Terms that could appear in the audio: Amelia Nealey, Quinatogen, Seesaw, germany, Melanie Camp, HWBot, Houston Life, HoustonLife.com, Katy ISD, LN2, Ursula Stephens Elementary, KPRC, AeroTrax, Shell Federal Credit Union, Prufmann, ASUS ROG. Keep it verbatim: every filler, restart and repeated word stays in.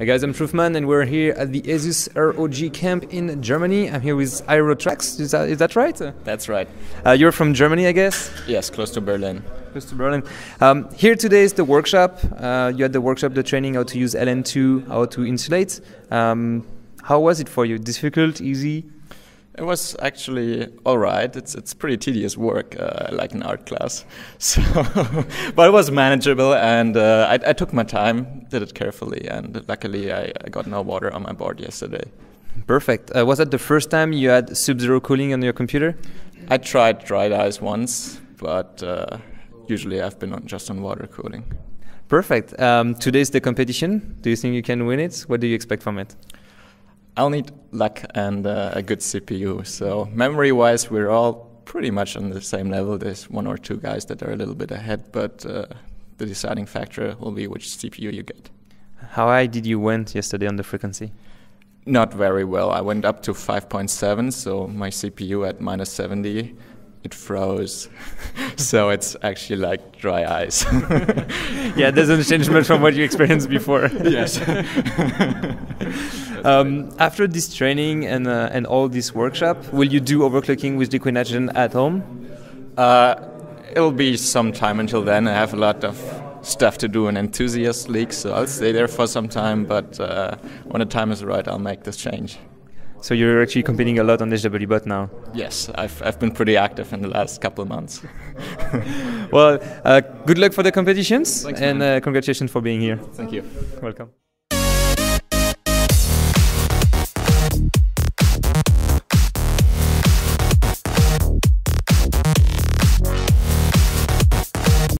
Hi guys, I'm Prufmann and we're here at the ASUS R O G camp in Germany. I'm here with AeroTrax, is that, is that right? That's right. Uh, you're from Germany, I guess? Yes, close to Berlin. Close to Berlin. Um, here today is the workshop. Uh, you had the workshop, the training, how to use L N two, how to insulate. Um, how was it for you? Difficult, easy? It was actually all right. It's it's pretty tedious work, uh, like an art class. So, but it was manageable, and uh, I, I took my time, did it carefully, and luckily I, I got no water on my board yesterday. Perfect. Uh, was that the first time you had sub-zero cooling on your computer? I tried dried ice once, but uh, usually I've been on just on water cooling. Perfect. Um, today's the competition. Do you think you can win it? What do you expect from it? I'll need luck and uh, a good C P U. So memory-wise, we're all pretty much on the same level. There's one or two guys that are a little bit ahead, but uh, the deciding factor will be which C P U you get. How high did you went yesterday on the frequency? Not very well. I went up to five point seven, so my C P U at minus seventy, it froze. So it's actually like dry ice. Yeah, it doesn't change much from what you experienced before. Yes. Um, after this training and, uh, and all this workshop, will you do overclocking with the Quinatogen at home? Uh, it'll be some time until then. I have a lot of stuff to do in Enthusiast League, so I'll stay there for some time, but uh, when the time is right, I'll make this change. So you're actually competing a lot on HWBot now? Yes, I've, I've been pretty active in the last couple of months. Well, uh, good luck for the competitions. Thanks, and uh, congratulations for being here. Thank you. Welcome.